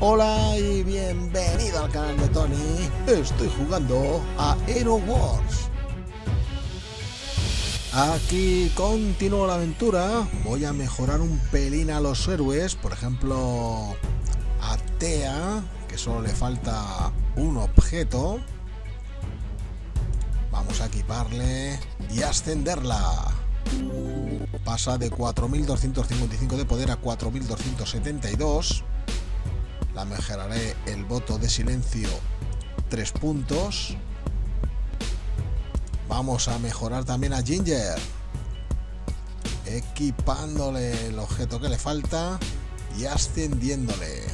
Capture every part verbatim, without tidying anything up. Hola y bienvenido al canal de Tony. Estoy jugando a Hero Wars. Aquí continúo la aventura. Voy a mejorar un pelín a los héroes. Por ejemplo, Atea, que solo le falta un objeto. Vamos a equiparle y ascenderla. Pasa de cuatro mil doscientos cincuenta y cinco de poder a cuatro mil doscientos setenta y dos. La mejoraré el voto de silencio tres puntos. Vamos a mejorar también a Ginger, equipándole el objeto que le falta y ascendiéndole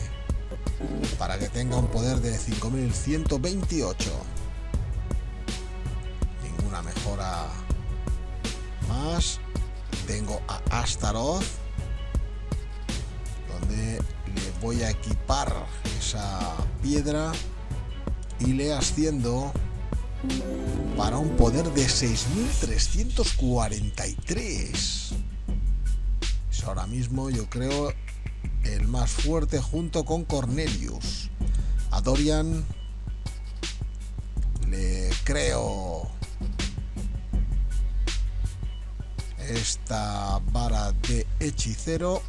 para que tenga un poder de cinco mil ciento veintiocho. Ninguna mejora más. Tengo a Astaroth, donde le voy a equipar esa piedra y le asciendo para un poder de seis mil trescientos cuarenta y tres. Es ahora mismo, yo creo, el más fuerte junto con Cornelius. A Dorian le creo esta vara de hechicero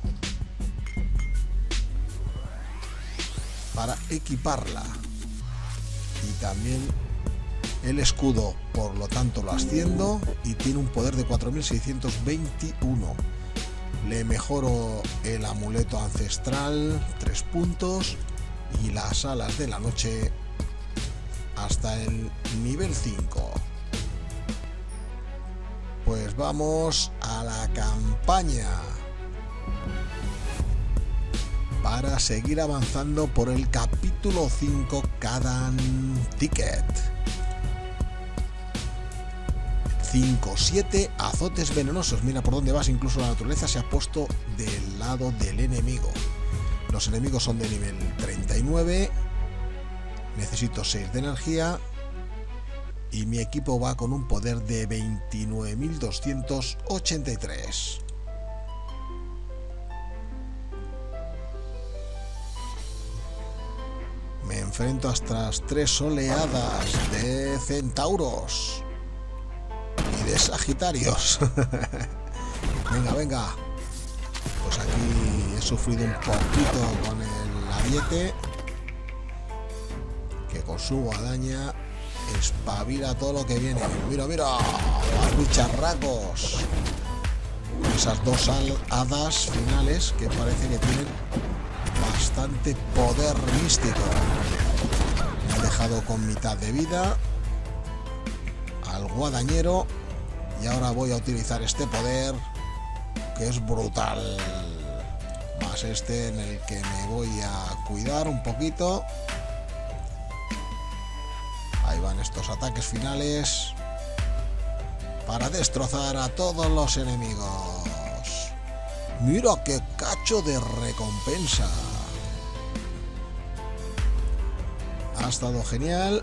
para equiparla y también el escudo, por lo tanto lo asciendo y tiene un poder de cuatro mil seiscientos veintiuno. Le mejoro el amuleto ancestral tres puntos y las alas de la noche hasta el nivel cinco. Pues vamos a la campaña para seguir avanzando por el capítulo cinco, Cadang Thicket. cinco siete, azotes venenosos. Mira por dónde vas, incluso la naturaleza se ha puesto del lado del enemigo. Los enemigos son de nivel treinta y nueve. Necesito seis de energía. Y mi equipo va con un poder de veintinueve mil doscientos ochenta y tres. Me enfrento a estas tres oleadas de centauros y de sagitarios. Venga, venga. Pues aquí he sufrido un poquito con el ariete, que con su guadaña espabila todo lo que viene. Mira, mira, más bicharracos. Esas dos hadas finales que parece que tienen bastante poder místico. Me he dejado con mitad de vida al guadañero y ahora voy a utilizar este poder que es brutal. Más este en el que me voy a cuidar un poquito. Ahí van estos ataques finales para destrozar a todos los enemigos. Mira qué cacho de recompensa. Ha estado genial.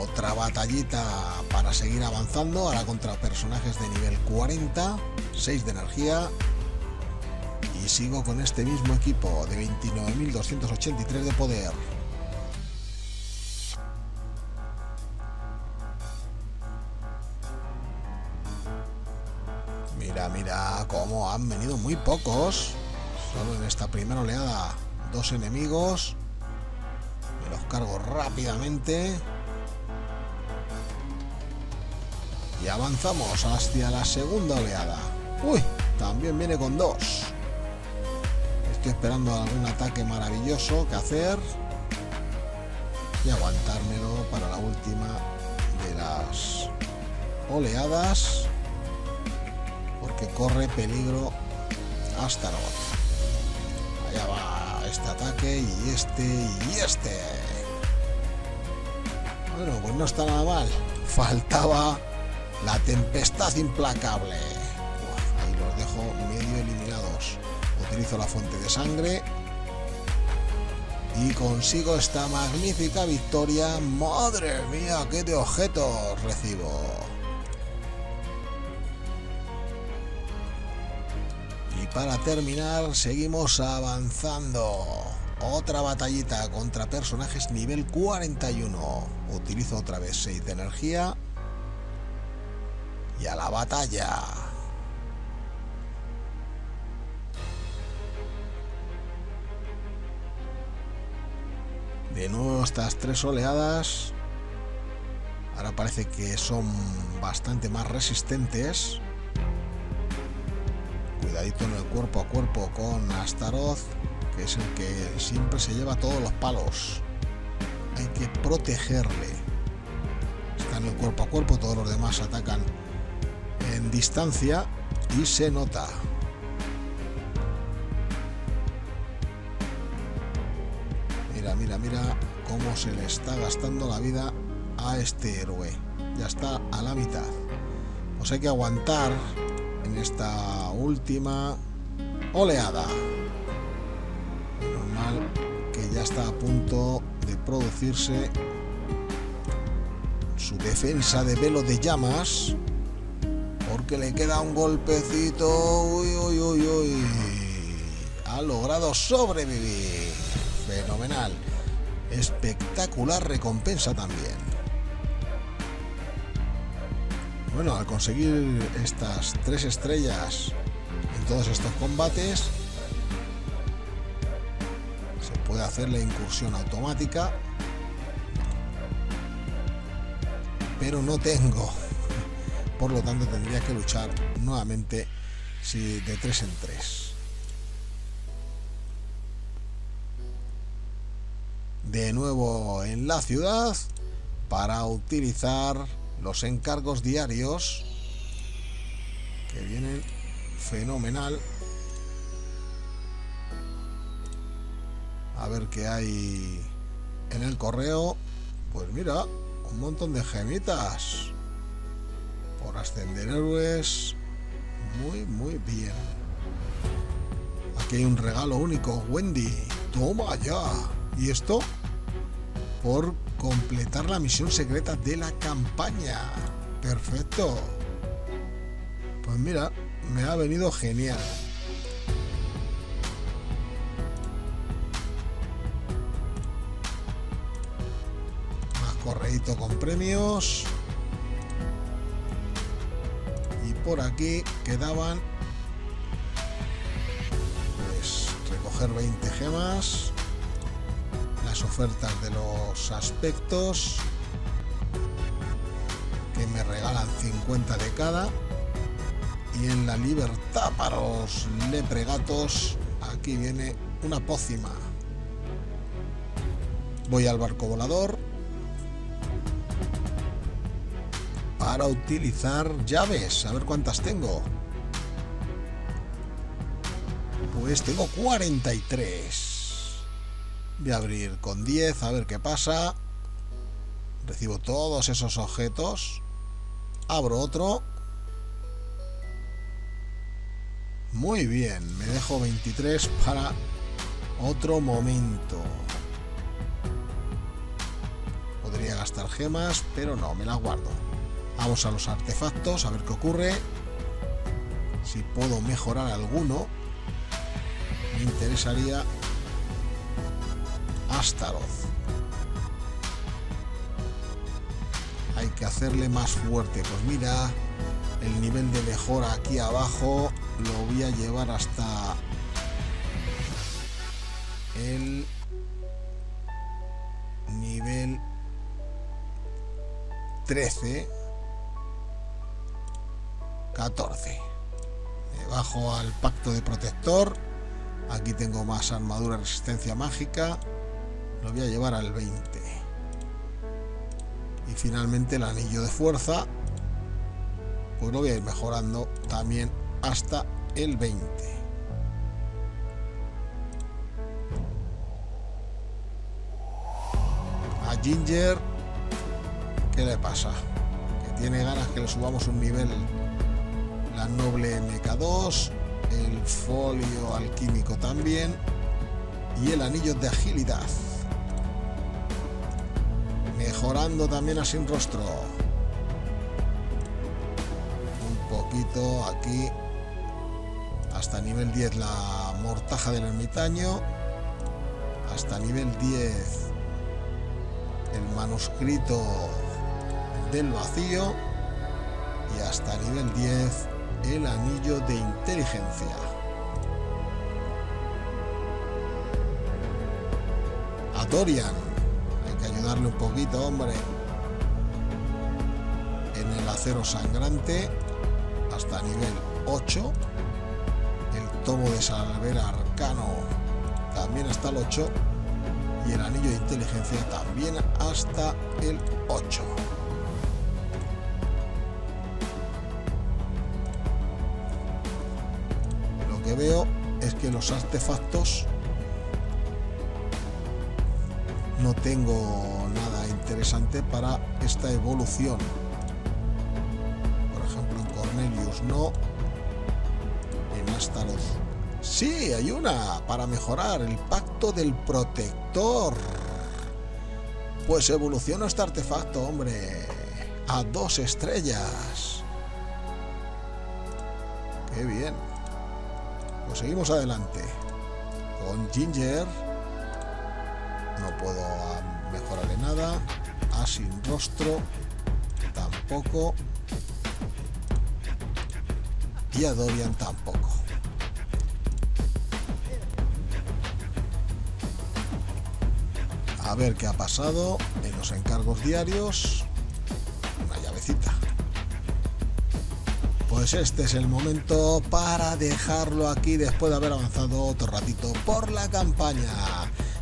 Otra batallita para seguir avanzando. Ahora contra personajes de nivel cuarenta. seis de energía. Y sigo con este mismo equipo de veintinueve mil doscientos ochenta y tres de poder. Mira, mira cómo han venido muy pocos. Solo en esta primera oleada dos enemigos. Me los cargo rápidamente. Y avanzamos hacia la segunda oleada. Uy, también viene con dos. Estoy esperando algún ataque maravilloso que hacer. Y aguantármelo para la última de las oleadas, porque corre peligro Astaroth. Allá va este ataque y este y este. Bueno, pues no está nada mal. Faltaba la tempestad implacable. Uf, ahí los dejo medio eliminados. Utilizo la fuente de sangre y consigo esta magnífica victoria. ¡Madre mía, qué de objetos recibo! Para terminar, seguimos avanzando. Otra batallita contra personajes nivel cuarenta y uno. Utilizo otra vez seis de energía. Y a la batalla. De nuevo estas tres oleadas. Ahora parece que son bastante más resistentes. Cuidadito en el cuerpo a cuerpo con Astaroth, que es el que siempre se lleva todos los palos. Hay que protegerle. Está en el cuerpo a cuerpo, todos los demás atacan en distancia y se nota. Mira, mira, mira cómo se le está gastando la vida a este héroe. Ya está a la mitad. Pues hay que aguantar en esta última oleada. Menos mal que ya está a punto de producirse su defensa de velo de llamas, porque le queda un golpecito. Uy, uy, uy, uy. Ha logrado sobrevivir. Fenomenal. Espectacular recompensa también. Bueno, al conseguir estas tres estrellas en todos estos combates, se puede hacer la incursión automática, pero no tengo, por lo tanto tendría que luchar nuevamente si de tres en tres. De nuevo en la ciudad para utilizar los encargos diarios, que vienen fenomenal. A ver qué hay en el correo. Pues mira, un montón de gemitas por ascender héroes. Muy, muy bien. Aquí hay un regalo único, Wendy. Toma ya. ¿Y esto? Por completar la misión secreta de la campaña. Perfecto. Pues mira, me ha venido genial. Más correíto con premios. Y por aquí quedaban, pues, recoger veinte gemas, ofertas de los aspectos, que me regalan cincuenta de cada, y en la libertad para los lepregatos aquí viene una pócima. Voy al barco volador para utilizar llaves, a ver cuántas tengo. Pues tengo cuarenta y tres. Voy a abrir con diez, a ver qué pasa. Recibo todos esos objetos. Abro otro. Muy bien, me dejo veintitrés para otro momento. Podría gastar gemas, pero no, me las guardo. Vamos a los artefactos, a ver qué ocurre. Si puedo mejorar alguno, me interesaría Astaroth. Hay que hacerle más fuerte. Pues mira, el nivel de mejora aquí abajo lo voy a llevar hasta el nivel trece, catorce. Me bajo al pacto de protector. Aquí tengo más armadura, resistencia mágica. Lo voy a llevar al veinte. Y finalmente el anillo de fuerza, pues lo voy a ir mejorando también hasta el veinte. A Ginger, ¿qué le pasa? Que tiene ganas que le subamos un nivel. La noble M K dos, el folio alquímico también, y el anillo de agilidad. Mejorando también a Sin Rostro. Un poquito aquí. Hasta nivel diez la mortaja del ermitaño. hasta nivel diez. El manuscrito del vacío y hasta nivel diez el anillo de inteligencia. A Dorian hay que ayudarle un poquito, hombre. En el acero sangrante hasta nivel ocho. El tomo de Salvera Arcano también hasta el ocho. Y el anillo de inteligencia también hasta el ocho. Lo que veo es que los artefactos no tengo nada interesante para esta evolución. Por ejemplo, en Cornelius no. En Astaroth sí, hay una para mejorar el pacto del protector. Pues evoluciona este artefacto, hombre, a dos estrellas. Qué bien. Pues seguimos adelante. Con Ginger no puedo mejorarle nada. A sin rostro tampoco. Y a Dorian tampoco. A ver qué ha pasado en los encargos diarios. Una llavecita. Pues este es el momento para dejarlo aquí después de haber avanzado otro ratito por la campaña.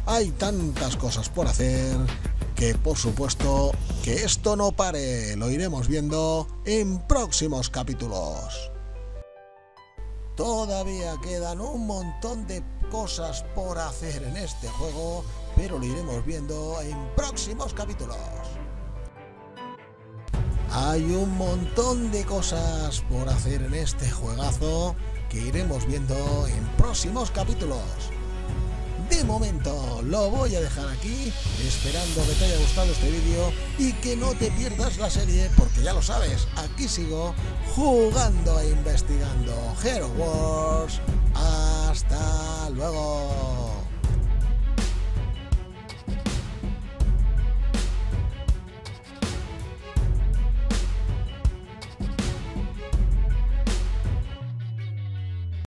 Hay tantas cosas por hacer que por supuesto que esto no pare. Lo iremos viendo en próximos capítulos. Todavía quedan un montón de cosas por hacer en este juego, pero lo iremos viendo en próximos capítulos. Hay un montón de cosas por hacer en este juegazo que iremos viendo en próximos capítulos. De momento lo voy a dejar aquí, esperando que te haya gustado este vídeo y que no te pierdas la serie, porque ya lo sabes, aquí sigo jugando e investigando Hero Wars. ¡Hasta luego!